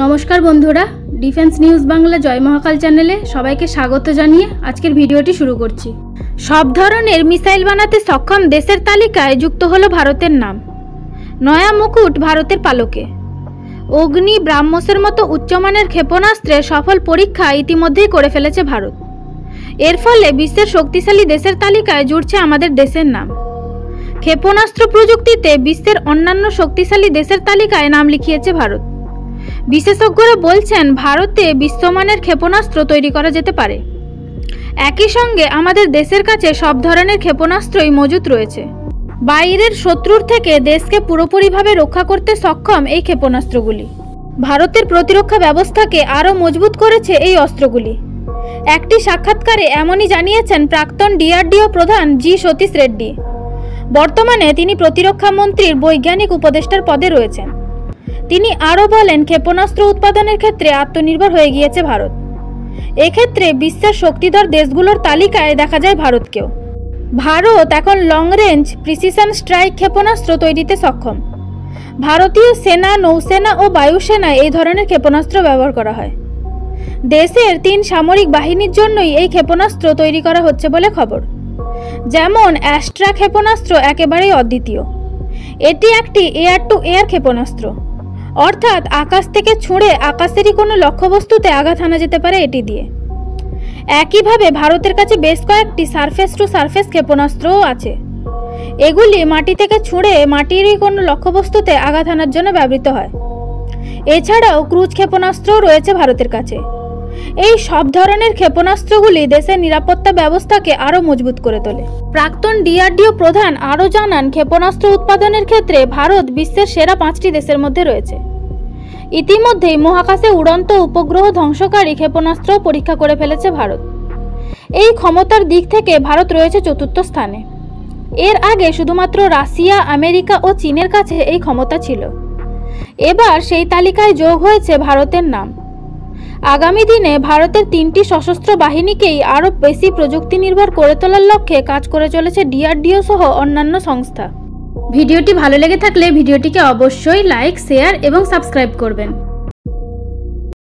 নমস্কার বন্ধুরা, defence news Bangla জয় মহাকাল চ্যানেলে সবাইকে স্বাগত জানিয়ে আজকের ভিডিওটি শুরু করছি। সব ধরনের মিসাইল বানাতে সক্ষম দেশের তালিকায় যুক্ত হলো ভারতের নাম। নয়া মুকুট ভারতের পালকে। অগ্নি, ব্রাহ্মসের মতো উচ্চমানের ক্ষেপণাস্ত্রে সফল পরীক্ষা ইতিমধ্যেই করে ফেলেছে ভারত। এর ফলে বিশ্বের শক্তিশালী দেশের তালিকায় জুড়ছে আমাদের দেশের নাম। ক্ষেপণাস্ত্র প্রযুক্তিতে বিশ্বের অন্যান্য শক্তিশালী দেশের তালিকায় নাম লিখিয়েছে ভারত। বিশেষজ্ঞরা বলছেন, ভারতে বিশ্বমানের ক্ষেপণাস্ত্র তৈরি করা যেতে পারে। একই সঙ্গে আমাদের দেশের কাছে সব ধরনের ক্ষেপণাস্ত্রই মজুত রয়েছে। বাইরের শত্রুর থেকে দেশকে পুরোপুরিভাবে রক্ষা করতে সক্ষম এই ক্ষেপণাস্ত্রগুলি। ভারতের প্রতিরক্ষা ব্যবস্থাকে আরও মজবুত করেছে এই অস্ত্রগুলি। একটি সাক্ষাৎকারে এমনই জানিয়েছেন প্রাক্তন DRDO প্রধান জি সতীশ রেড্ডি। বর্তমানে তিনি প্রতিরক্ষা মন্ত্রীর বৈজ্ঞানিক উপদেষ্টার পদে রয়েছেন। তিনি আরও বলেন, ক্ষেপণাস্ত্র উৎপাদনের ক্ষেত্রে আত্মনির্ভর হয়ে গিয়েছে ভারত। এক্ষেত্রে বিশ্বের শক্তিধর দেশগুলোর তালিকায় দেখা যায় ভারতকেও। ভারত এখন লং রেঞ্জ প্রিসিশন স্ট্রাইক ক্ষেপণাস্ত্র তৈরিতে সক্ষম। ভারতীয় সেনা, নৌসেনা ও বায়ুসেনায় এই ধরনের ক্ষেপণাস্ত্র ব্যবহার করা হয়। দেশের 3 সামরিক বাহিনীর জন্যই এই ক্ষেপণাস্ত্র তৈরি করা হচ্ছে বলে খবর। যেমন অ্যাস্ট্রা ক্ষেপণাস্ত্র একেবারেই অদ্বিতীয়। এটি একটি এয়ার-টু-এয়ার ক্ষেপণাস্ত্র, অর্থাৎ আকাশ থেকে ছুঁড়ে আকাশেরই কোনো লক্ষ্যবস্তুতে আঘাত হানা যেতে পারে এটি দিয়ে। একইভাবে ভারতের কাছে বেশ কয়েকটি সারফেস টু সারফেস ক্ষেপণাস্ত্রও আছে। এগুলি মাটি থেকে ছুঁড়ে মাটিরই কোনো লক্ষ্যবস্তুতে আঘাত হানার জন্য ব্যবহৃত হয়। এছাড়াও ক্রুজ ক্ষেপণাস্ত্রও রয়েছে ভারতের কাছে। এই সব ধরনের ক্ষেপণাস্ত্রগুলি দেশের নিরাপত্তা ব্যবস্থাকে আরও মজবুত করে তোলে। প্রাক্তন DRDO প্রধান আরও জানান, ক্ষেপণাস্ত্র উৎপাদনের ক্ষেত্রে ভারত বিশ্বের সেরা 5টি দেশের মধ্যে রয়েছে। ইতিমধ্যেই মহাকাশে উড়ন্ত উপগ্রহ ধ্বংসকারী ক্ষেপণাস্ত্র পরীক্ষা করে ফেলেছে ভারত। এই ক্ষমতার দিক থেকে ভারত রয়েছে 4র্থ স্থানে। এর আগে শুধুমাত্র রাশিয়া, আমেরিকা ও চীনের কাছে এই ক্ষমতা ছিল। এবার সেই তালিকায় যোগ হয়েছে ভারতের নাম। আগামী দিনে ভারতের 3টি সশস্ত্র বাহিনীকেই আরও বেশি প্রযুক্তি নির্ভর করে তোলার লক্ষ্যে কাজ করে চলেছে DRDO সহ অন্যান্য সংস্থা। ভিডিওটি ভালো লেগে থাকলে ভিডিওটিকে অবশ্যই লাইক, শেয়ার এবং সাবস্ক্রাইব করবেন।